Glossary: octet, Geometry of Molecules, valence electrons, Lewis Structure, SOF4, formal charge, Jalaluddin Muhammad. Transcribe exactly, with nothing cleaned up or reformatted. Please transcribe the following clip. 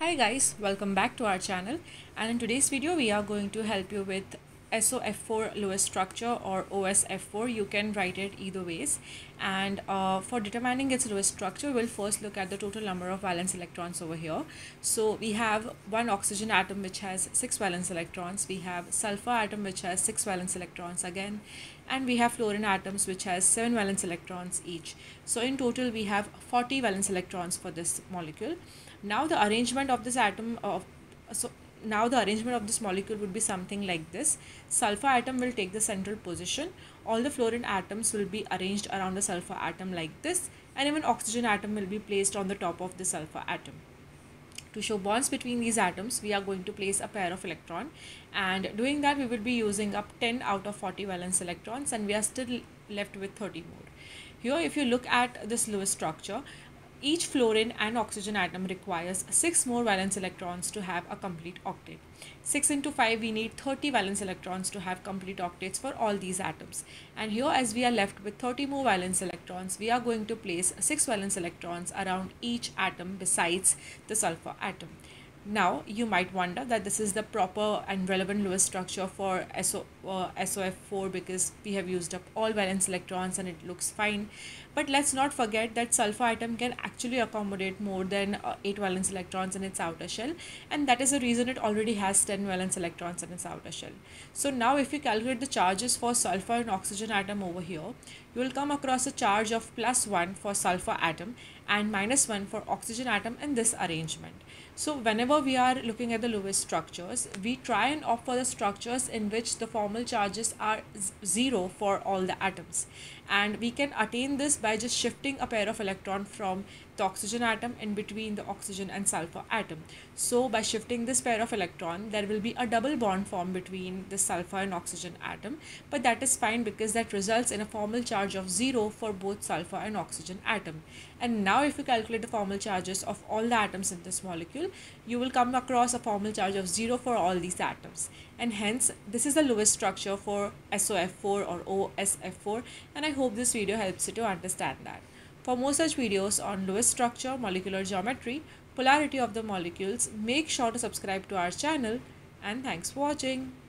Hi guys, welcome back to our channel, and in today's video we are going to help you with S O F four Lewis structure or O S F four. You can write it either ways, and uh, for determining its Lewis structure we'll first look at the total number of valence electrons over here. So we have one oxygen atom which has six valence electrons, we have sulfur atom which has six valence electrons again, and we have fluorine atoms which has seven valence electrons each. So in total we have forty valence electrons for this molecule. Now the arrangement of this atom of so now the arrangement of this molecule would be something like this. Sulfur atom will take the central position, all the fluorine atoms will be arranged around the sulfur atom like this, and even oxygen atom will be placed on the top of the sulfur atom. To show bonds between these atoms, we are going to place a pair of electron, and doing that we will be using up ten out of forty valence electrons, and we are still left with thirty more. Here if you look at this Lewis structure, each fluorine and oxygen atom requires six more valence electrons to have a complete octet. six into five, we need thirty valence electrons to have complete octets for all these atoms. And here, as we are left with thirty more valence electrons, we are going to place six valence electrons around each atom besides the sulfur atom. Now, you might wonder that this is the proper and relevant Lewis structure for S O F four because we have used up all valence electrons and it looks fine. But let's not forget that sulfur atom can actually accommodate more than uh, eight valence electrons in its outer shell, and that is the reason it already has ten valence electrons in its outer shell. So now if you calculate the charges for sulfur and oxygen atom over here, you will come across a charge of plus one for sulfur atom and minus one for oxygen atom in this arrangement. So whenever we are looking at the Lewis structures, we try and opt for the structures in which the formal charges are zero for all the atoms, and we can attain this by just shifting a pair of electron from the oxygen atom in between the oxygen and sulfur atom. So by shifting this pair of electron, there will be a double bond formed between the sulfur and oxygen atom, but that is fine because that results in a formal charge of zero for both sulfur and oxygen atom. And now if you calculate the formal charges of all the atoms in this molecule, you will come across a formal charge of zero for all these atoms, and hence this is the Lewis structure for S O F four or O S F four, and I hope this video helps you to understand that. For more such videos on Lewis structure, molecular geometry, polarity of the molecules, make sure to subscribe to our channel, and thanks for watching.